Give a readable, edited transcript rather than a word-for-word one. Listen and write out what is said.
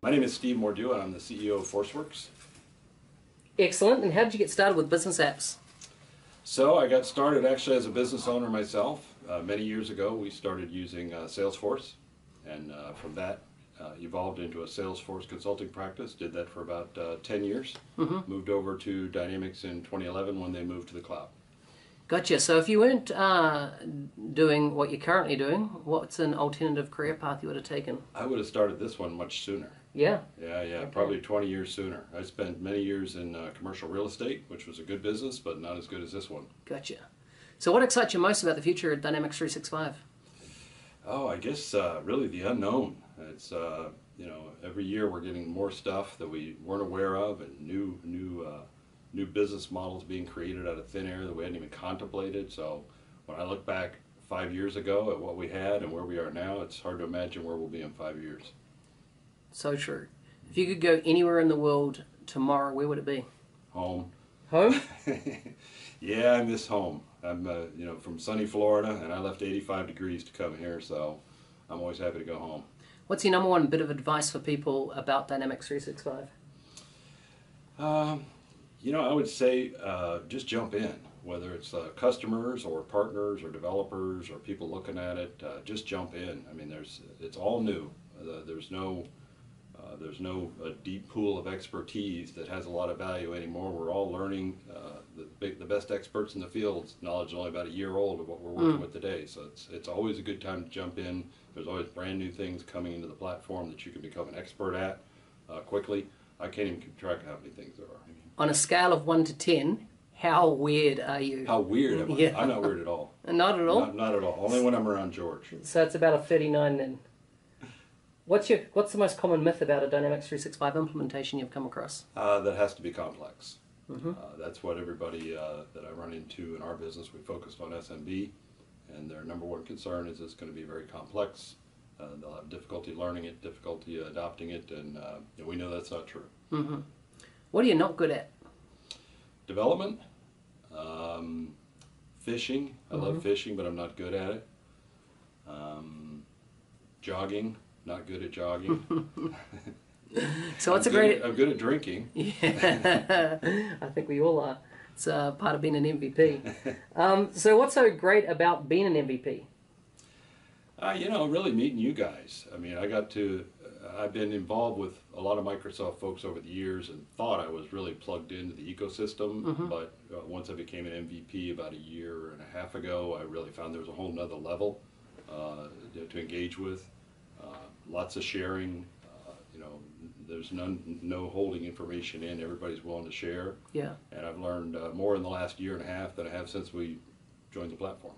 My name is Steve Mordue, and I'm the CEO of ForceWorks. Excellent. And how did you get started with business apps? So I got started actually as a business owner myself. Many years ago, we started using Salesforce, and from that evolved into a Salesforce consulting practice. Did that for about 10 years. Mm-hmm. Moved over to Dynamics in 2011 when they moved to the cloud. Gotcha. So if you weren't doing what you're currently doing, what's an alternative career path you would have taken? I would have started this one much sooner. Yeah? Yeah, okay. Probably 20 years sooner. I spent many years in commercial real estate, which was a good business, but not as good as this one. Gotcha. So what excites you most about the future of Dynamics 365? Oh, I guess really the unknown. It's, every year we're getting more stuff that we weren't aware of, and new business models being created out of thin air that we hadn't even contemplated. So when I look back 5 years ago at what we had and where we are now, it's hard to imagine where we'll be in 5 years. So true. If you could go anywhere in the world tomorrow, where would it be? Home. Home? Yeah, I miss home. I'm from sunny Florida, and I left 85 degrees to come here, so I'm always happy to go home. What's your number one bit of advice for people about Dynamics 365? I would say just jump in, whether it's customers or partners or developers or people looking at it, just jump in. I mean, it's all new. There's no deep pool of expertise that has a lot of value anymore. We're all learning. The best experts in the field's knowledge is only about a year old of what we're working with today. So it's always a good time to jump in. There's always brand new things coming into the platform that you can become an expert at quickly. I can't even keep track of how many things there are. On a scale of 1 to 10, how weird are you? How weird am I? Yeah. I'm not weird at all. Not at all? Not at all. Only when I'm around George. So it's about a 39 then. What's the most common myth about a Dynamics 365 implementation you've come across? That has to be complex. Mm-hmm. That's what everybody that I run into in our business, we focused on SMB, and their number one concern is it's going to be very complex. They'll have difficulty learning it, difficulty adopting it, and we know that's not true. Mm-hmm. What are you not good at? Development, fishing. I mm-hmm. love fishing, but I'm not good at it. Jogging, not good at jogging. So what's I'm good at drinking. Yeah. I think we all are. It's part of being an MVP. So what's so great about being an MVP? Really meeting you guys. I mean, I've been involved with a lot of Microsoft folks over the years and thought I was really plugged into the ecosystem, mm-hmm. but once I became an MVP about a year and a half ago, I really found there was a whole nother level to engage with. Lots of sharing, there's no holding information in, everybody's willing to share. Yeah. And I've learned more in the last year and a half than I have since we joined the platform.